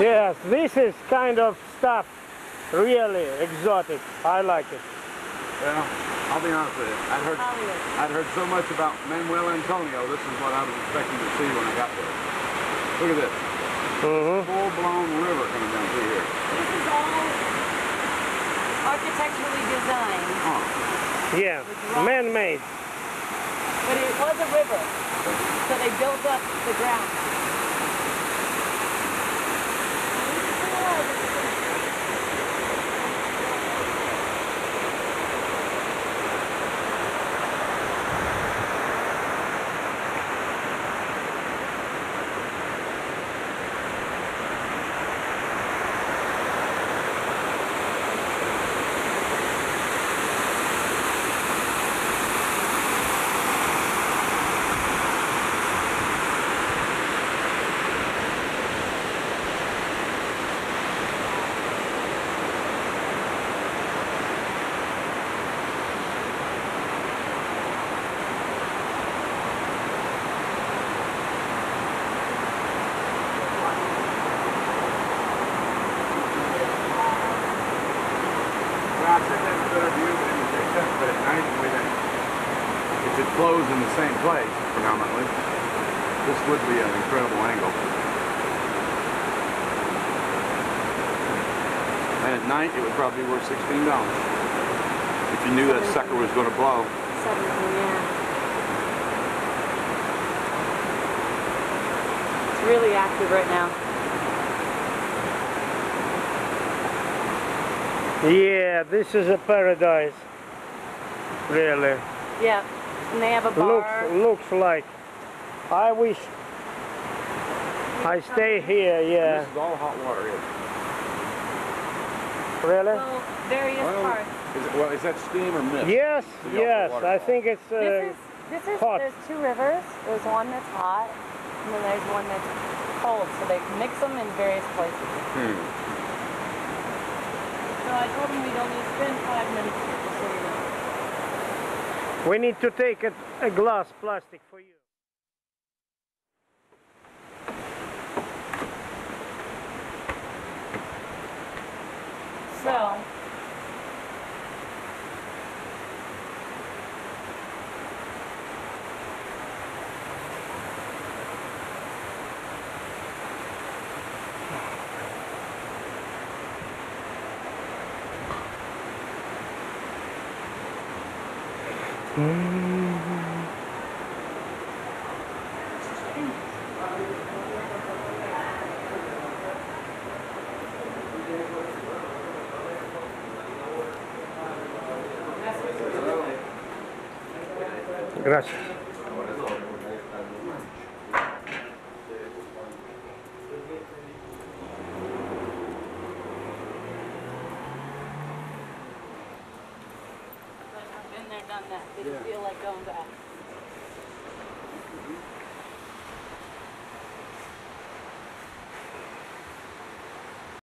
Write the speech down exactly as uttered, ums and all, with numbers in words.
Yes, this is kind of stuff really exotic. I like it. Well, I'll be honest with you. I'd heard, I'd heard so much about Manuel Antonio, this is what I was expecting to see when I got there. Look at this. Mm-hmm. Full-blown river coming down through here. This is all architecturally designed. Huh. Yeah, man-made. But it was a river, so they built up the ground. I'd say that's a better view than anything, but at night we think if it flows in the same place predominantly, this would be an incredible angle. And at night it would probably be worth sixteen dollars if you knew that sucker was going to blow. seventeen, yeah. It's really active right now. Yeah, this is a paradise, really. Yeah, and they have a bar. Looks, looks like. I wish I stay here, yeah. And this is all hot water here. Really? Well, various well, parts. Is it, well, is that steam or mist? Yes, yes, I think it's uh, this is, this is, hot. There's two rivers. There's one that's hot, and then there's one that's cold. So they mix them in various places. Hmm. So I told him we'd only spend five minutes here, just so you know. We need to take a, a glass plastic for you. So, gracias. Done that. They yeah. Feel like going back. Mm-hmm.